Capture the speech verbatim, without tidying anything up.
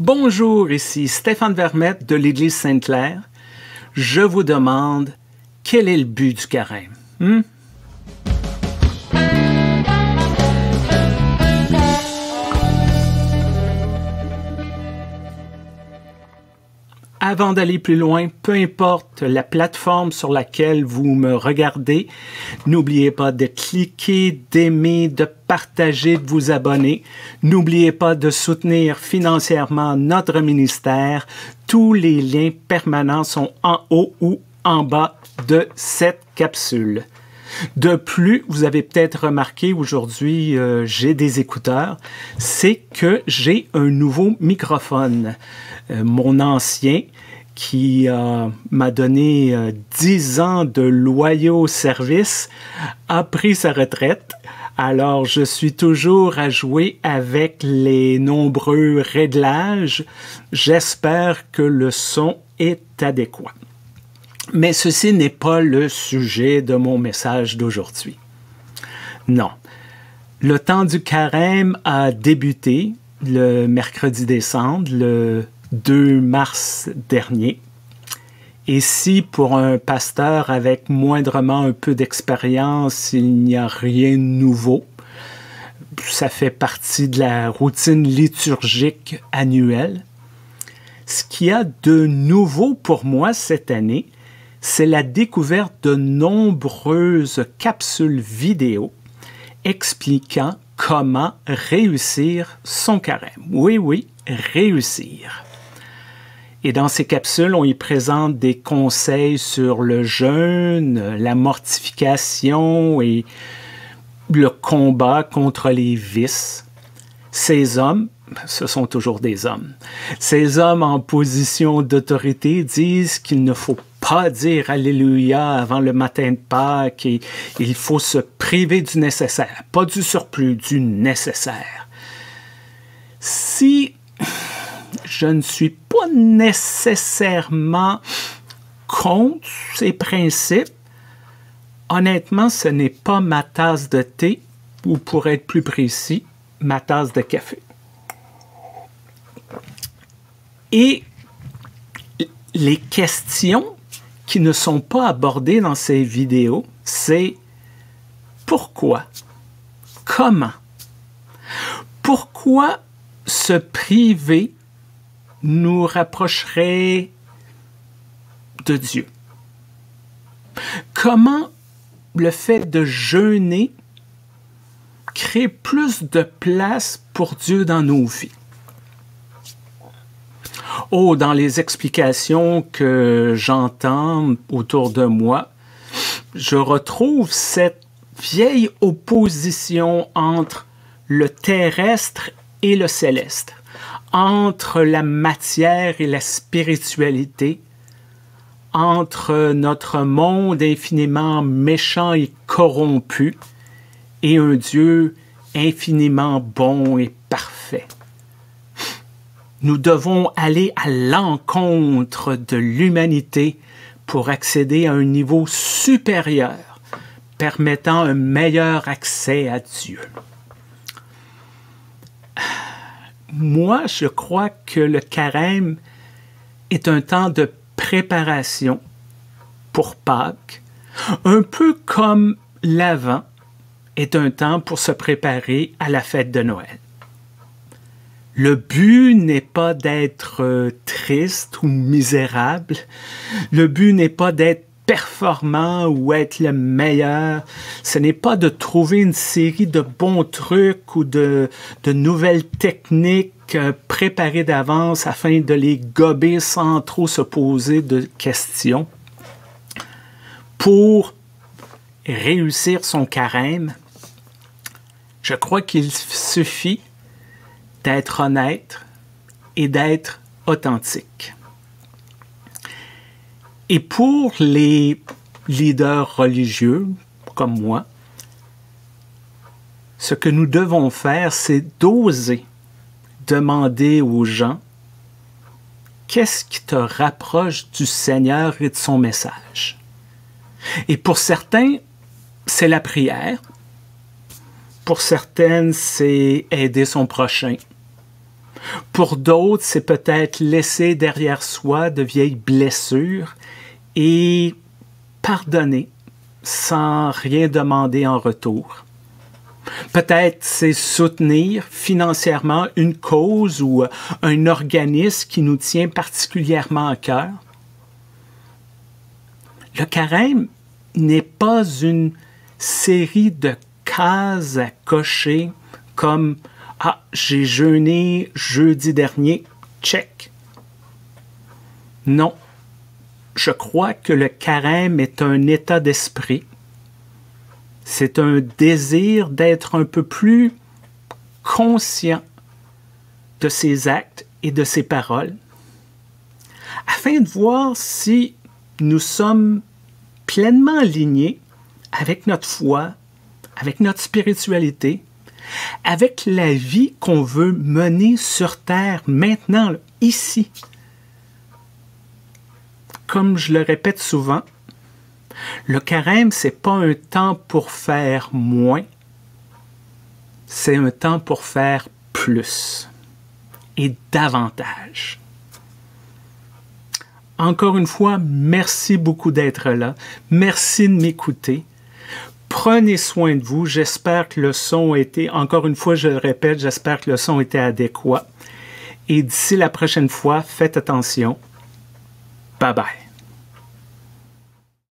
Bonjour, ici Stéphane Vermette de l'Église Sainte-Claire. Je vous demande, quel est le but du carême? Hmm? Avant d'aller plus loin, peu importe la plateforme sur laquelle vous me regardez, n'oubliez pas de cliquer, d'aimer, de partager, de vous abonner. N'oubliez pas de soutenir financièrement notre ministère. Tous les liens permanents sont en haut ou en bas de cette capsule. De plus, vous avez peut-être remarqué aujourd'hui, euh, j'ai des écouteurs, c'est que j'ai un nouveau microphone. Euh, mon ancien, qui euh, m'a donné euh, dix ans de loyaux services, a pris sa retraite. Alors, je suis toujours à jouer avec les nombreux réglages. J'espère que le son est adéquat. Mais ceci n'est pas le sujet de mon message d'aujourd'hui. Non. Le temps du carême a débuté le mercredi décembre, le deux mars dernier. Et si pour un pasteur avec moindrement un peu d'expérience, il n'y a rien de nouveau, ça fait partie de la routine liturgique annuelle. Ce qu'il y a de nouveau pour moi cette année, c'est la découverte de nombreuses capsules vidéo expliquant comment réussir son carême. Oui, oui, réussir. Et dans ces capsules, on y présente des conseils sur le jeûne, la mortification et le combat contre les vices. Ces hommes, ce sont toujours des hommes, ces hommes en position d'autorité disent qu'il ne faut pas pas dire Alléluia avant le matin de Pâques et il faut se priver du nécessaire, pas du surplus, du nécessaire. Si je ne suis pas nécessairement contre ces principes, honnêtement, ce n'est pas ma tasse de thé, ou pour être plus précis, ma tasse de café. Et les questions qui ne sont pas abordés dans ces vidéos, c'est pourquoi, comment, pourquoi se priver nous rapprocherait de Dieu? Comment le fait de jeûner crée plus de place pour Dieu dans nos vies? Oh, dans les explications que j'entends autour de moi, je retrouve cette vieille opposition entre le terrestre et le céleste, entre la matière et la spiritualité, entre notre monde infiniment méchant et corrompu et un Dieu infiniment bon et parfait. Nous devons aller à l'encontre de l'humanité pour accéder à un niveau supérieur, permettant un meilleur accès à Dieu. Moi, je crois que le carême est un temps de préparation pour Pâques, un peu comme l'Avent est un temps pour se préparer à la fête de Noël. Le but n'est pas d'être triste ou misérable. Le but n'est pas d'être performant ou être le meilleur. Ce n'est pas de trouver une série de bons trucs ou de, de nouvelles techniques préparées d'avance afin de les gober sans trop se poser de questions. Pour réussir son carême, je crois qu'il suffit d'être honnête et d'être authentique. Et pour les leaders religieux, comme moi, ce que nous devons faire, c'est d'oser demander aux gens « Qu'est-ce qui te rapproche du Seigneur et de son message? » Et pour certains, c'est la prière. Pour certaines, c'est aider son prochain. Pour d'autres, c'est peut-être laisser derrière soi de vieilles blessures et pardonner sans rien demander en retour. Peut-être c'est soutenir financièrement une cause ou un organisme qui nous tient particulièrement à cœur. Le carême n'est pas une série de cases à cocher comme « Ah, j'ai jeûné jeudi dernier, check ». Non, je crois que le carême est un état d'esprit. C'est un désir d'être un peu plus conscient de ses actes et de ses paroles, afin de voir si nous sommes pleinement alignés avec notre foi, avec notre spiritualité, avec la vie qu'on veut mener sur Terre maintenant, là, ici. Comme je le répète souvent, le carême, ce n'est pas un temps pour faire moins, c'est un temps pour faire plus et davantage. Encore une fois, merci beaucoup d'être là. Merci de m'écouter. Prenez soin de vous. J'espère que le son a été, encore une fois, je le répète, j'espère que le son était adéquat. Et d'ici la prochaine fois, faites attention. Bye bye.